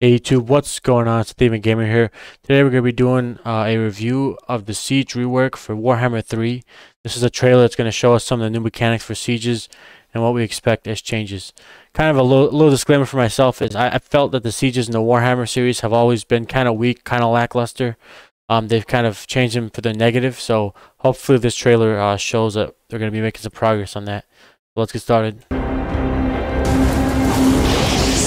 Hey YouTube, what's going on? It's Steven Gamer here. Today we're going to be doing a review of the Siege rework for Warhammer 3. This is a trailer that's going to show us some of the new mechanics for sieges and what we expect as changes. Kind of a little disclaimer for myself is I felt that the sieges in the Warhammer series have always been kind of weak, kind of lackluster. They've kind of changed them for the negative, so hopefully this trailer shows that they're going to be making some progress on that. So let's get started.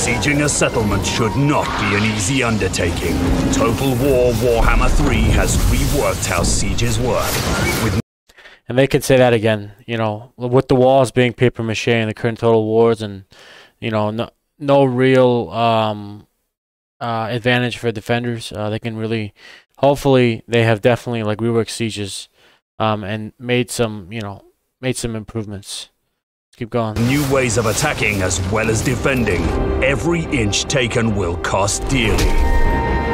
Sieging a settlement should not be an easy undertaking. Total War Warhammer 3 has reworked how sieges work. And they can say that again, you know, with the walls being paper mache in the current Total Wars, and, you know, no real advantage for defenders. They can really, hopefully, they have definitely like reworked sieges and made some, you know, made some improvements. Keep going. New ways of attacking as well as defending. Every inch taken will cost dearly.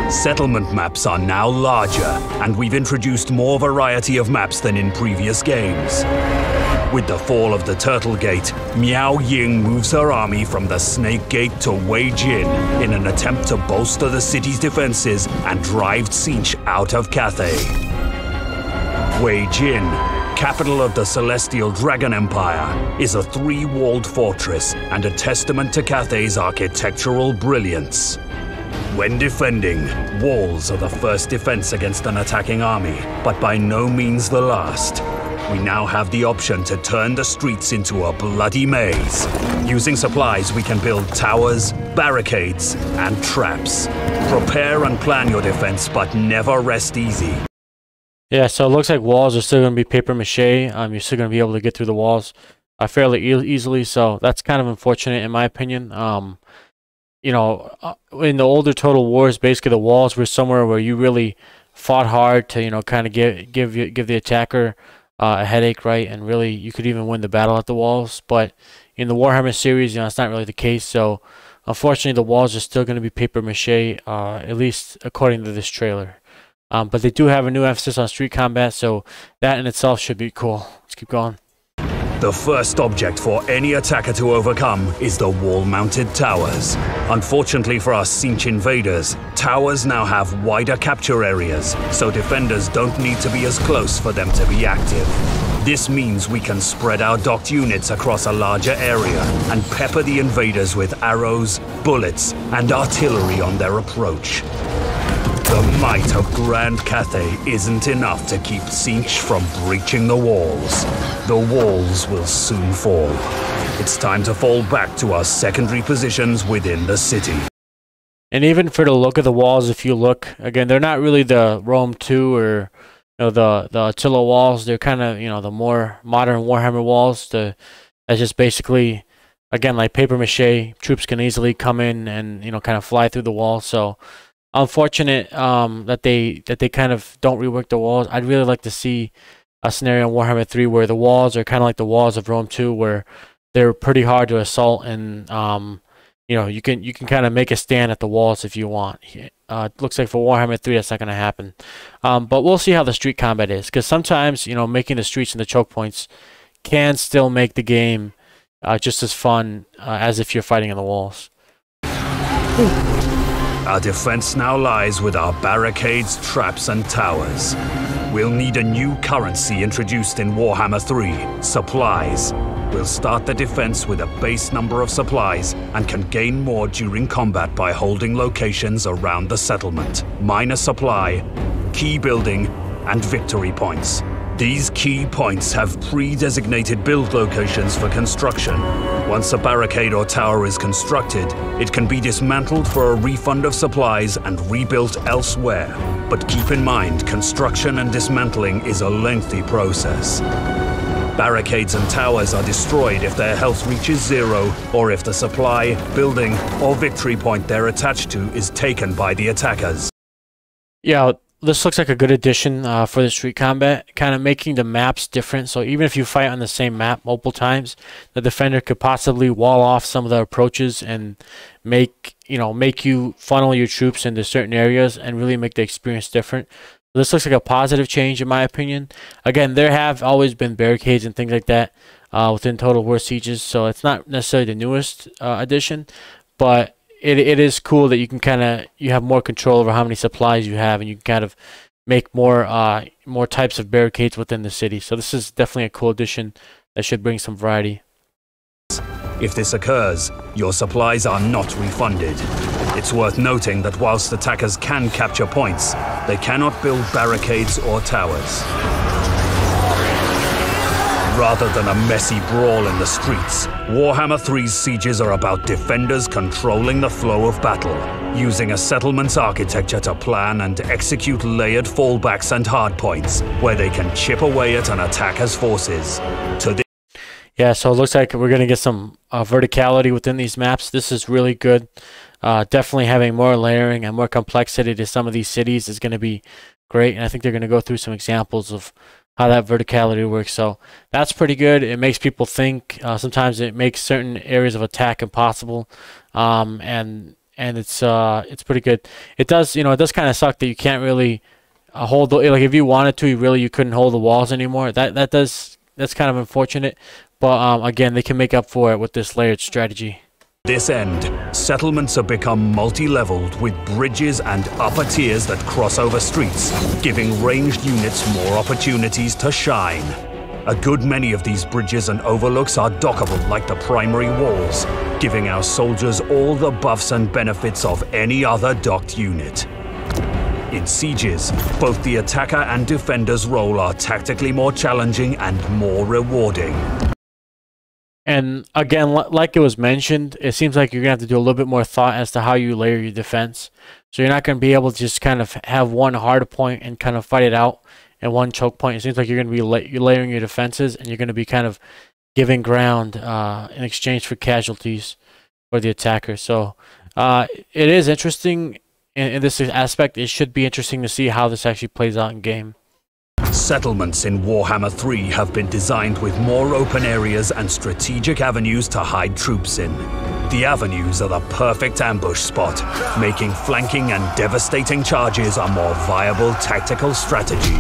Settlement maps are now larger, and we've introduced more variety of maps than in previous games. With the fall of the Turtle Gate, Miao Ying moves her army from the Snake Gate to Wei Jin in an attempt to bolster the city's defenses and drive Tzeentch out of Cathay. Wei Jin, capital of the Celestial Dragon Empire, is a three-walled fortress and a testament to Cathay's architectural brilliance. When defending, walls are the first defense against an attacking army, but by no means the last. We now have the option to turn the streets into a bloody maze. Using supplies, we can build towers, barricades, and traps. Prepare and plan your defense, but never rest easy. Yeah, so it looks like walls are still going to be paper mache. You're still going to be able to get through the walls fairly easily, so that's kind of unfortunate in my opinion. You know, in the older Total Wars, basically the walls were somewhere where you really fought hard to, you know, kind of give the attacker a headache, right? And really, you could even win the battle at the walls. But in the Warhammer series, you know, it's not really the case. So unfortunately, the walls are still going to be paper mache, at least according to this trailer. But they do have a new emphasis on street combat, so that in itself should be cool. Let's keep going. The first object for any attacker to overcome is the wall-mounted towers. Unfortunately for us Tzeentch invaders, towers now have wider capture areas, so defenders don't need to be as close for them to be active. This means we can spread our docked units across a larger area and pepper the invaders with arrows, bullets, and artillery on their approach. The might of Grand Cathay isn't enough to keep Tzeentch from breaching the walls. The walls will soon fall. It's time to fall back to our secondary positions within the city. And even for the look of the walls, if you look, again, they're not really the Rome 2 or, you know, the Attila walls. They're kind of, you know, the more modern Warhammer walls. That's just basically, again, like paper mache. Troops can easily come in and, you know, kind of fly through the wall, so unfortunate that they kind of don't rework the walls. I'd really like to see a scenario in Warhammer 3 where the walls are kind of like the walls of Rome 2, where they're pretty hard to assault, and you know, you can kind of make a stand at the walls if you want. It looks like for Warhammer 3 that's not going to happen. But we'll see how the street combat is, because sometimes, you know, making the streets and the choke points can still make the game just as fun as if you're fighting in the walls. Ooh. Our defense now lies with our barricades, traps, and towers. We'll need a new currency introduced in Warhammer 3, supplies. We'll start the defense with a base number of supplies and can gain more during combat by holding locations around the settlement, minor supply, key building, and victory points. These key points have pre-designated build locations for construction. Once a barricade or tower is constructed, it can be dismantled for a refund of supplies and rebuilt elsewhere. But keep in mind, construction and dismantling is a lengthy process. Barricades and towers are destroyed if their health reaches zero, or if the supply, building, or victory point they're attached to is taken by the attackers. Yeah. This looks like a good addition for the street combat, kind of making the maps different. So even if you fight on the same map multiple times, the defender could possibly wall off some of the approaches and make you funnel your troops into certain areas and really make the experience different. So this looks like a positive change in my opinion. Again, there have always been barricades and things like that within Total War sieges, so it's not necessarily the newest addition, but it is cool that you can kind of, you have more control over how many supplies you have, and you can kind of make more types of barricades within the city. So this is definitely a cool addition that should bring some variety. If this occurs, your supplies are not refunded. It's worth noting that whilst attackers can capture points, they cannot build barricades or towers. Rather than a messy brawl in the streets, Warhammer 3's sieges are about defenders controlling the flow of battle, using a settlement's architecture to plan and execute layered fallbacks and hardpoints, where they can chip away at an attacker's forces. Yeah, so it looks like we're going to get some verticality within these maps. This is really good. Definitely having more layering and more complexity to some of these cities is going to be great. And I think they're going to go through some examples of how that verticality works. So that's pretty good. It makes people think. Sometimes it makes certain areas of attack impossible. And it's pretty good. It does, you know, it does kind of suck that you can't really hold the, like if you wanted to, you couldn't hold the walls anymore. That's kind of unfortunate. But again, they can make up for it with this layered strategy. This end, settlements have become multi-leveled with bridges and upper tiers that cross over streets, giving ranged units more opportunities to shine. A good many of these bridges and overlooks are dockable like the primary walls, giving our soldiers all the buffs and benefits of any other docked unit. In sieges, both the attacker and defender's role are tactically more challenging and more rewarding. And again, like it was mentioned, it seems like you're going to have to do a little bit more thought as to how you layer your defense. So you're not going to be able to just kind of have one hard point and kind of fight it out and one choke point. It seems like you're going to be layering your defenses, and you're going to be kind of giving ground in exchange for casualties for the attacker. So it is interesting in this aspect. It should be interesting to see how this actually plays out in game. Settlements in Warhammer 3 have been designed with more open areas and strategic avenues to hide troops in. The avenues are the perfect ambush spot, making flanking and devastating charges a more viable tactical strategy.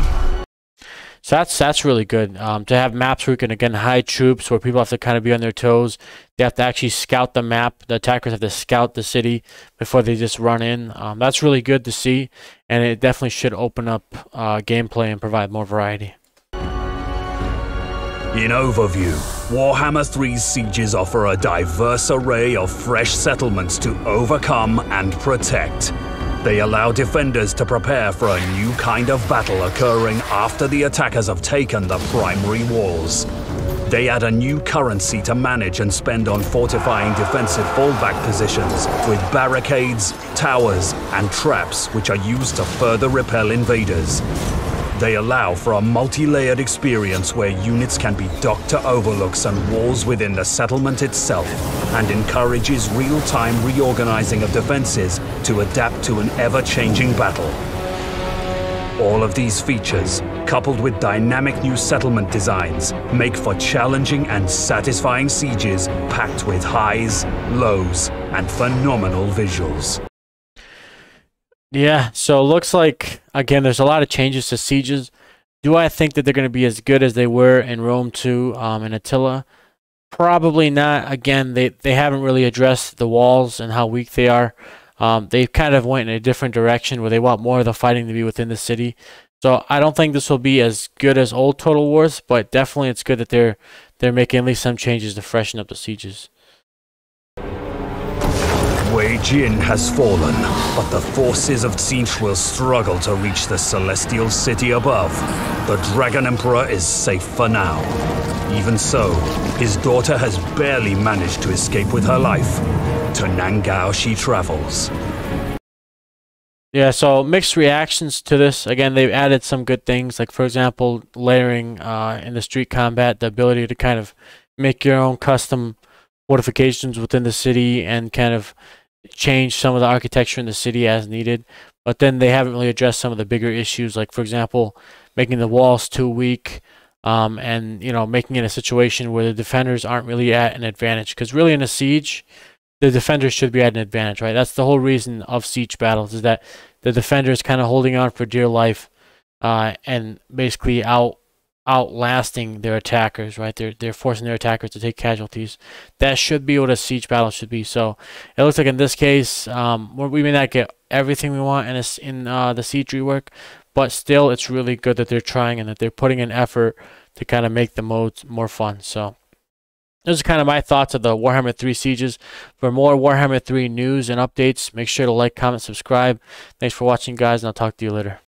So that's really good, to have maps where you can again hide troops, where people have to kind of be on their toes. They have to actually scout the map. The attackers have to scout the city before they just run in. That's really good to see, and it definitely should open up gameplay and provide more variety. In overview, Warhammer 3's sieges offer a diverse array of fresh settlements to overcome and protect. They allow defenders to prepare for a new kind of battle occurring after the attackers have taken the primary walls. They add a new currency to manage and spend on fortifying defensive fallback positions with barricades, towers, and traps, which are used to further repel invaders. They allow for a multi-layered experience where units can be docked to overlooks and walls within the settlement itself, and encourages real-time reorganizing of defenses to adapt to an ever-changing battle. All of these features, coupled with dynamic new settlement designs, make for challenging and satisfying sieges packed with highs, lows, and phenomenal visuals. Yeah, so it looks like, again, there's a lot of changes to sieges. Do I think that they're going to be as good as they were in Rome 2 and Attila? Probably not. Again, they haven't really addressed the walls and how weak they are. They kind of went in a different direction where they want more of the fighting to be within the city. So I don't think this will be as good as old Total Wars, but definitely it's good that they're making at least some changes to freshen up the sieges. Wei Jin has fallen, but the forces of Tzeentch will struggle to reach the Celestial City above. The Dragon Emperor is safe for now. Even so, his daughter has barely managed to escape with her life. To Nangao she travels. Yeah, so mixed reactions to this. Again, they've added some good things, like, for example, layering in the street combat, the ability to kind of make your own custom fortifications within the city and kind of change some of the architecture in the city as needed. But then they haven't really addressed some of the bigger issues, like, for example, making the walls too weak, and, you know, making it a situation where the defenders aren't really at an advantage, because really in a siege the defenders should be at an advantage, right? That's the whole reason of siege battles, is that the defender is kind of holding on for dear life and basically out outlasting their attackers, right? They're forcing their attackers to take casualties. That should be what a siege battle should be. So it looks like in this case, we may not get everything we want in the siege rework, but still it's really good that they're trying and that they're putting in effort to kind of make the modes more fun. So those are kind of my thoughts of the Warhammer 3 sieges. For more Warhammer 3 news and updates, make sure to like, comment, subscribe. Thanks for watching, guys, and I'll talk to you later.